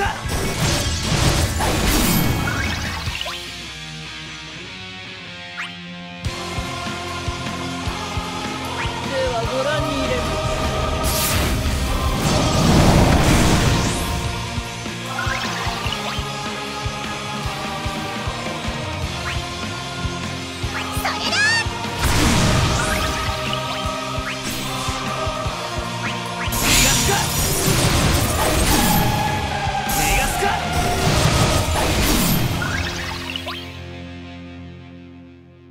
か。ではご覧に入れます。 逃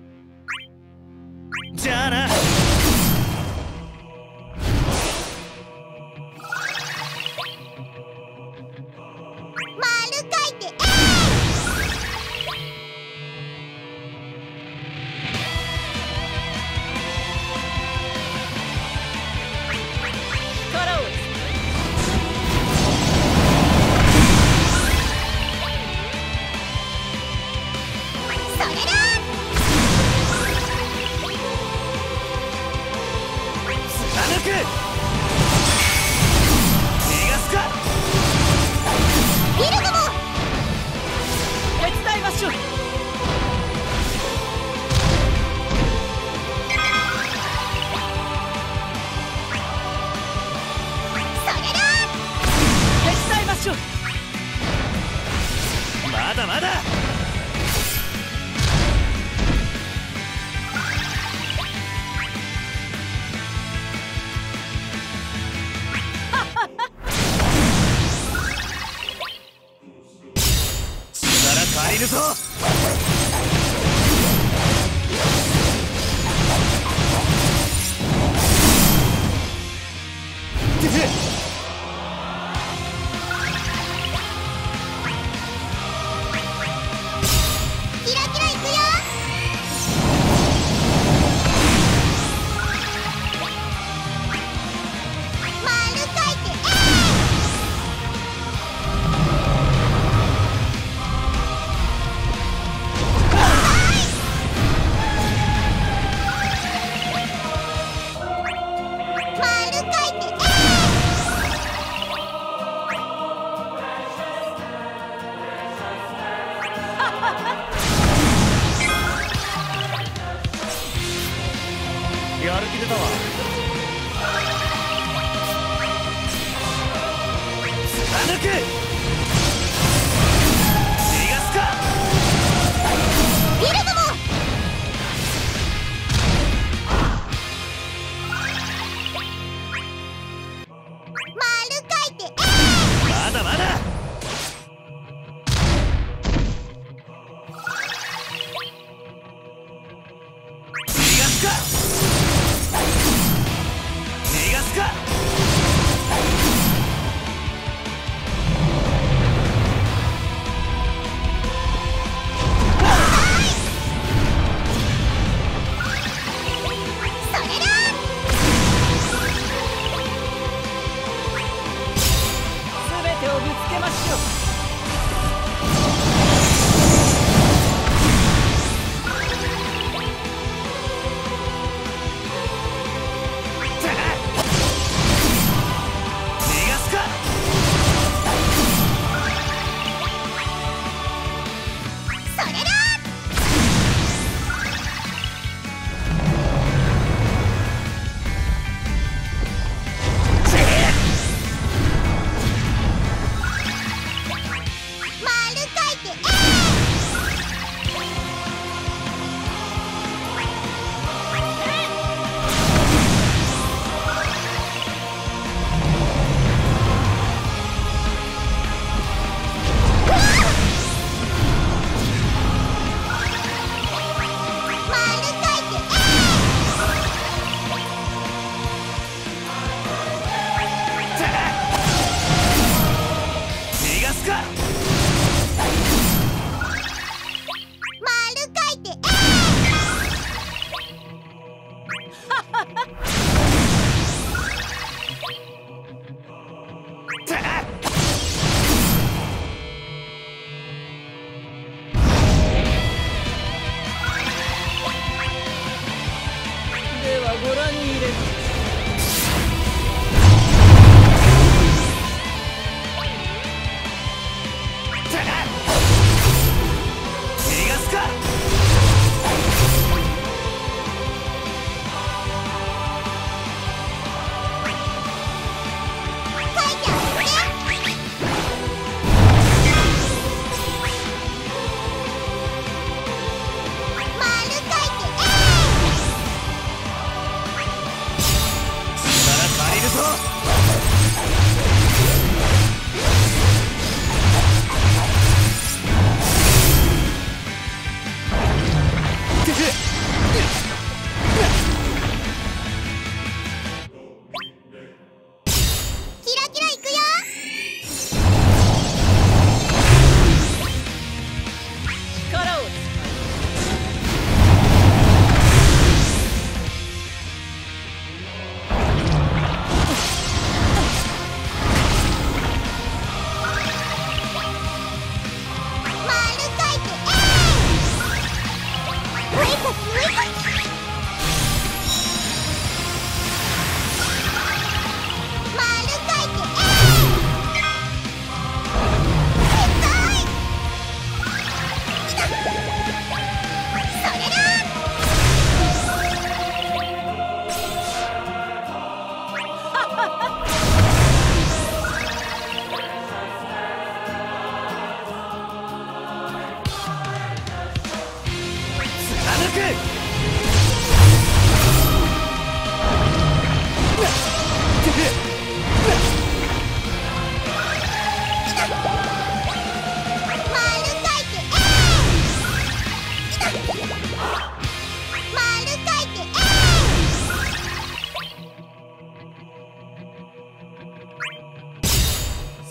がすか。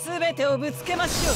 全てをぶつけましょう。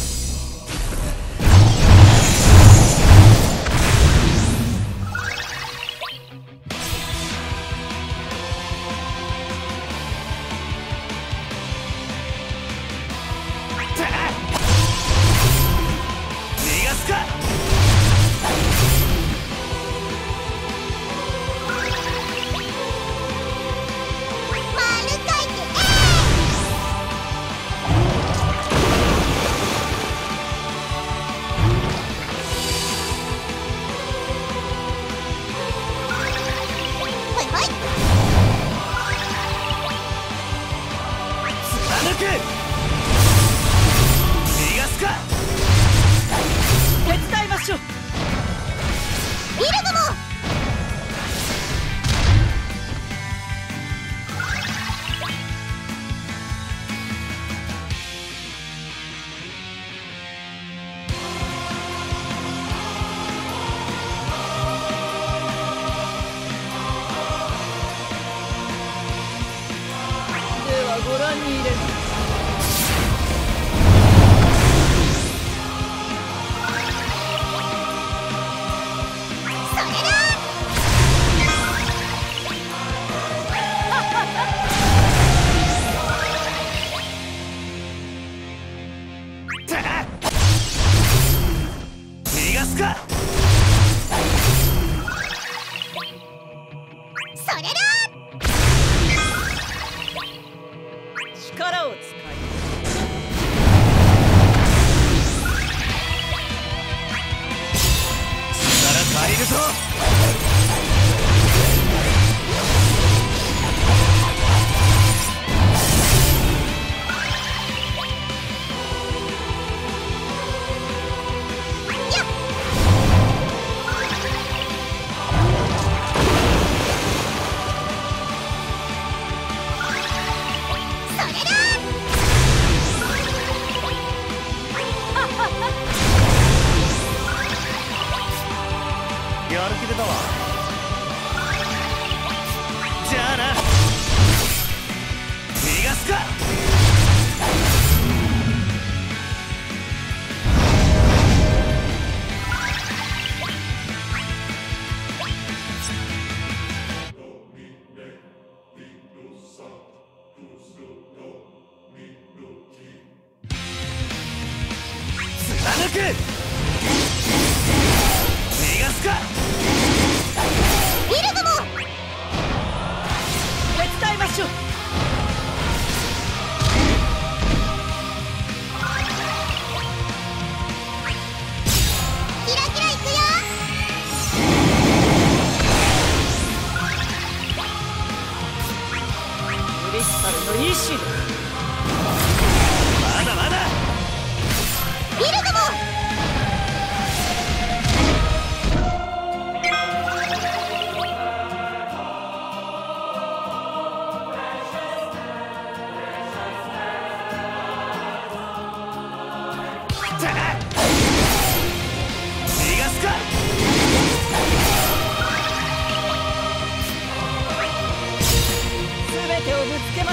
貫く！逃がすか！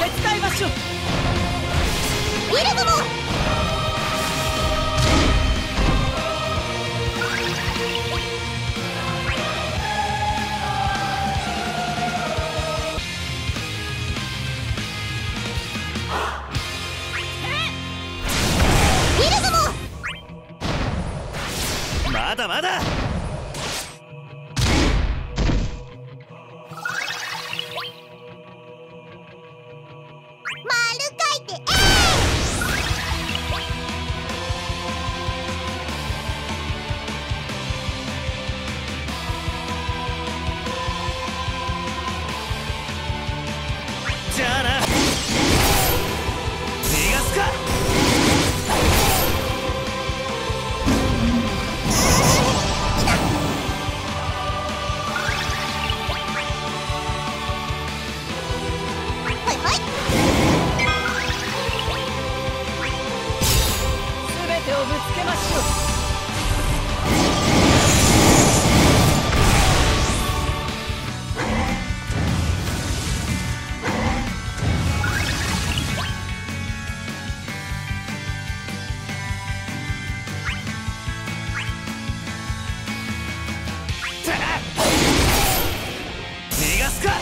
手伝いましょう。ますか。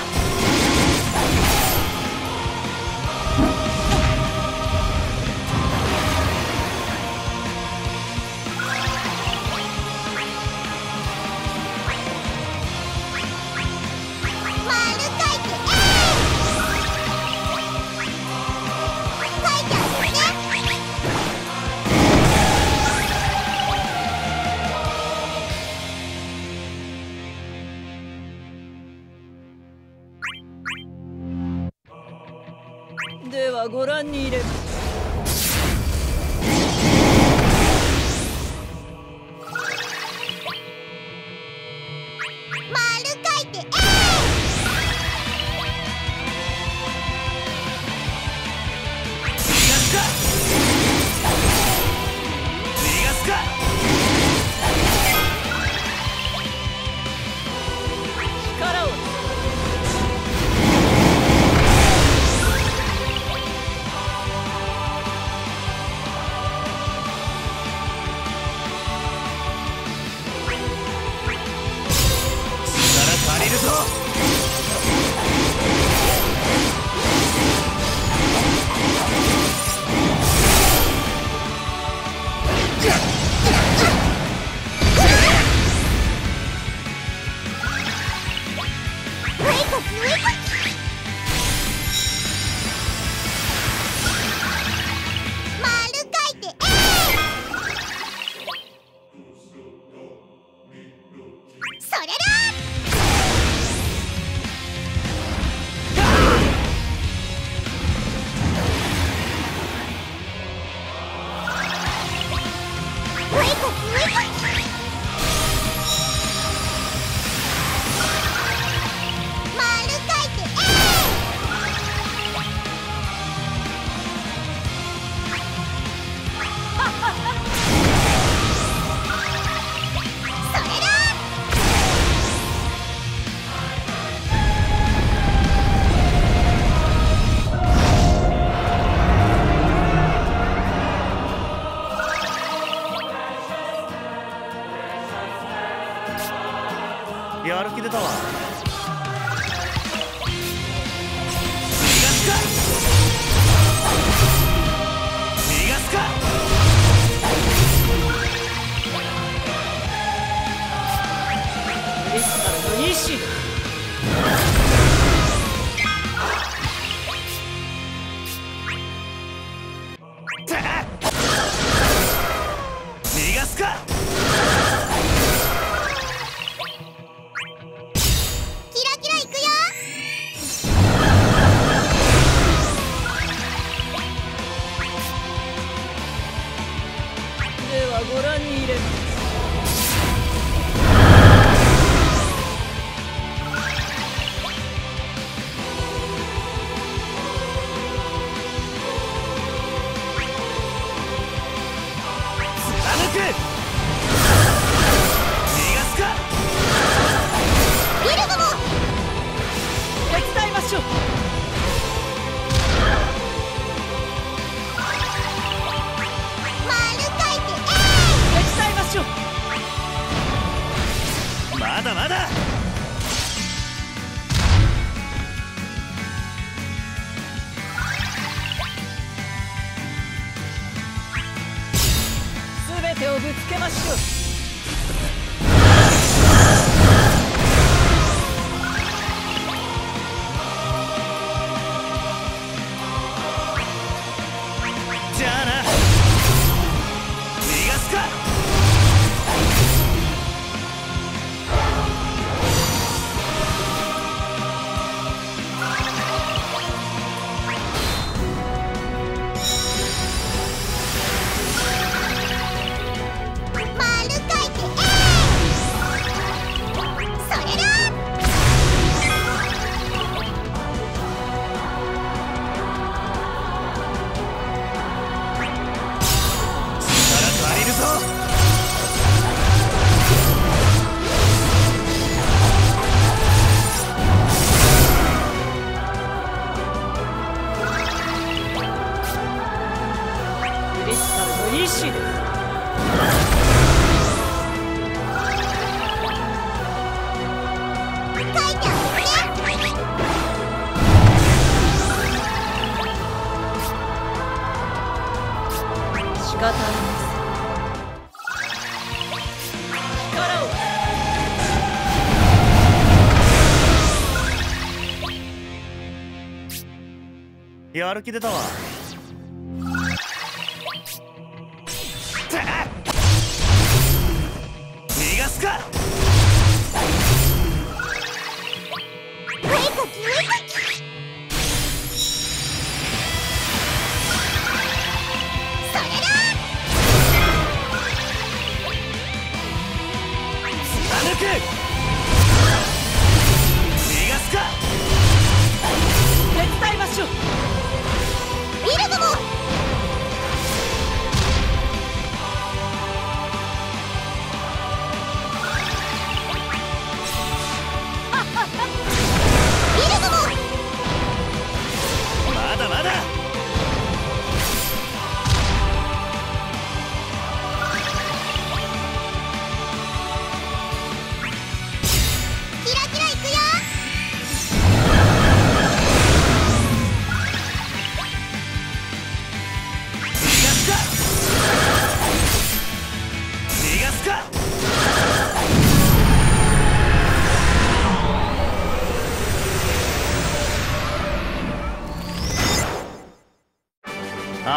ではご覧に入れます。丸書いて A。 やる気出たわ。逃がすか自らの意志。 ご覧に入れます。 まだ全てをぶつけましょう。じゃあな。逃がすか。やる気出たわ。逃がすか。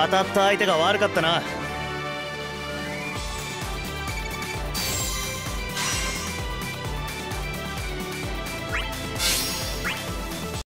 当たった相手が悪かったな。